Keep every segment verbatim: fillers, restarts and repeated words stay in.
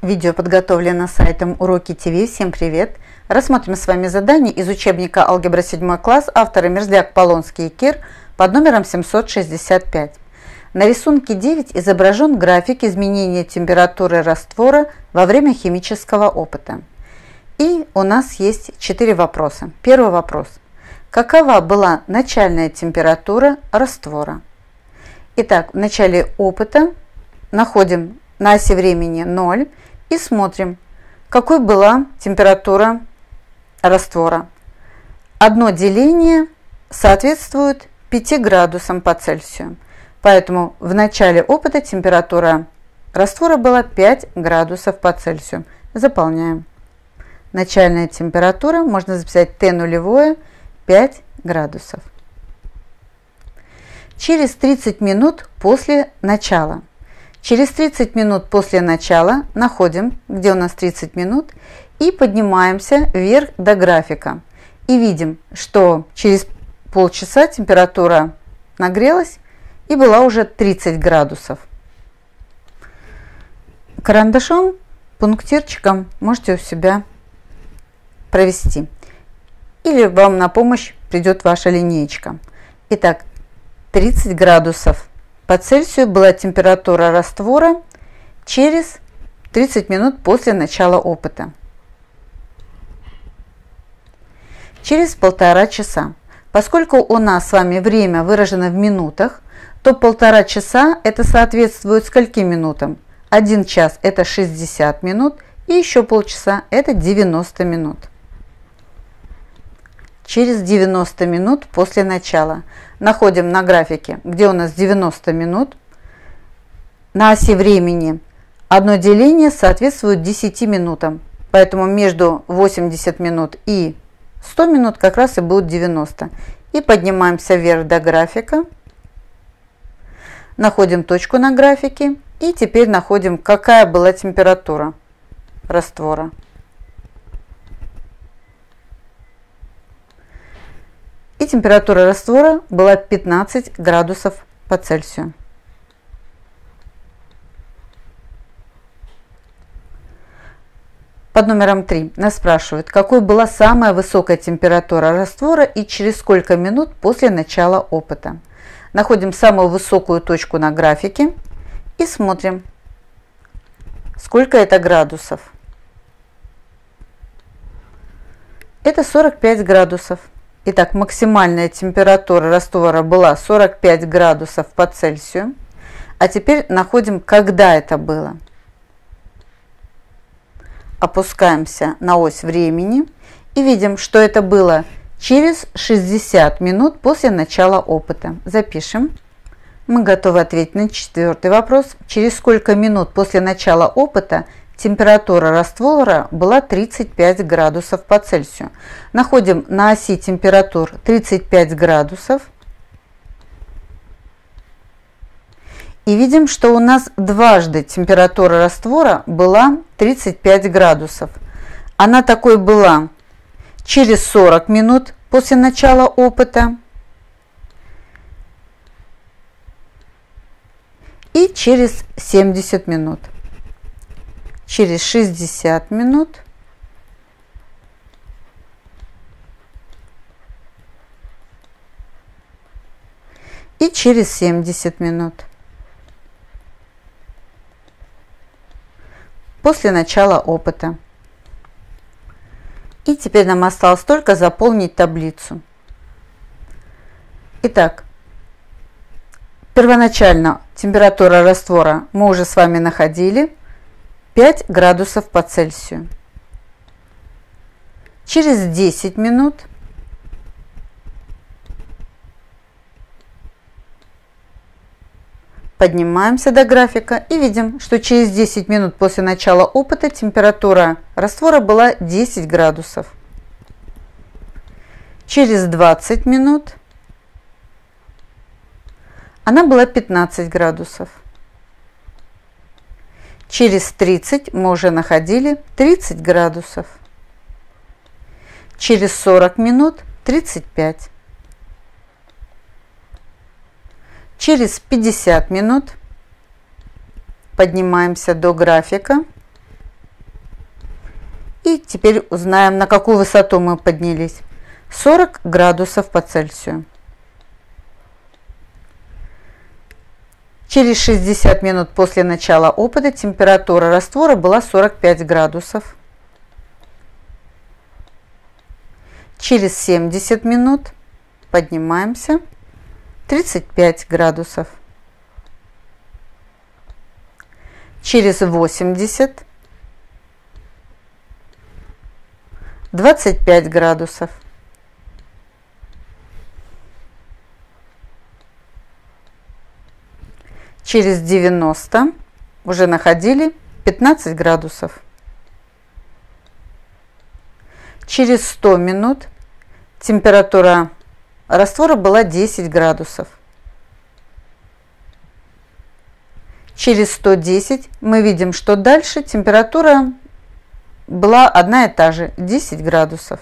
Видео подготовлено сайтом Уроки ТВ. Всем привет! Рассмотрим с вами задание из учебника «Алгебра седьмой класс» автора Мерзляк, Полонский и Кир под номером семьсот шестьдесят пять. На рисунке девять изображен график изменения температуры раствора во время химического опыта. И у нас есть четыре вопроса. Первый вопрос. Какова была начальная температура раствора? Итак, в начале опыта находим на оси времени ноль и смотрим, какой была температура раствора. Одно деление соответствует пяти градусам по Цельсию. Поэтому в начале опыта температура раствора была пять градусов по Цельсию. Заполняем. Начальная температура, можно записать Т нулевое, пять градусов. Через тридцать минут после начала. Через тридцать минут после начала находим, где у нас тридцать минут, и поднимаемся вверх до графика. И видим, что через полчаса температура нагрелась и была уже тридцать градусов. Карандашом, пунктирчиком можете у себя провести. Или вам на помощь придет ваша линеечка. Итак, тридцать градусов по Цельсию была температура раствора через тридцать минут после начала опыта. Через полтора часа. Поскольку у нас с вами время выражено в минутах, то полтора часа это соответствует скольки минутам? Один час это шестьдесят минут, и еще полчаса это девяносто минут. Через девяносто минут после начала. Находим на графике, где у нас девяносто минут. На оси времени одно деление соответствует десяти минутам. Поэтому между восемьюдесятью минут и ста минут как раз и будет девяносто. И поднимаемся вверх до графика. Находим точку на графике. И теперь находим, какая была температура раствора. И температура раствора была пятнадцать градусов по Цельсию. Под номером три нас спрашивают, какой была самая высокая температура раствора и через сколько минут после начала опыта. Находим самую высокую точку на графике и смотрим, сколько это градусов. Это сорок пять градусов. Итак, максимальная температура раствора была сорок пять градусов по Цельсию. А теперь находим, когда это было. Опускаемся на ось времени и видим, что это было через шестьдесят минут после начала опыта. Запишем. Мы готовы ответить на четвертый вопрос. Через сколько минут после начала опыта температура раствора была тридцать пять градусов по Цельсию. Находим на оси температур тридцать пять градусов. И видим, что у нас дважды температура раствора была тридцать пять градусов. Она такой была через сорок минут после начала опыта и через семьдесят минут. Через шестьдесят минут и через семьдесят минут после начала опыта. И теперь нам осталось только заполнить таблицу. Итак, первоначально температура раствора мы уже с вами находили. пять градусов по Цельсию. Через десять минут поднимаемся до графика и видим, что через десять минут после начала опыта температура раствора была десять градусов. Через двадцать минут она была пятнадцать градусов. Через тридцать мы уже находили тридцать градусов. Через сорок минут тридцать пять. Через пятьдесят минут поднимаемся до графика И теперь узнаем, на какую высоту мы поднялись. сорок градусов по Цельсию. Через шестьдесят минут после начала опыта температура раствора была сорок пять градусов. Через семьдесят минут поднимаемся, тридцать пять градусов. Через восемьдесят двадцать пять градусов. Через девяносто уже находили пятнадцать градусов. Через сто минут температура раствора была десять градусов. Через сто десять мы видим, что дальше температура была одна и та же, десять градусов.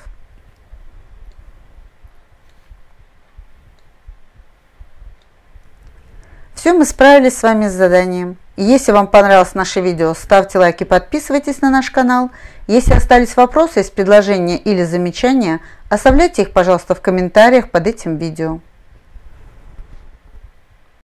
Все, мы справились с вами с заданием. Если вам понравилось наше видео, ставьте лайки, подписывайтесь на наш канал. Если остались вопросы, есть предложения или замечания, оставляйте их, пожалуйста, в комментариях под этим видео.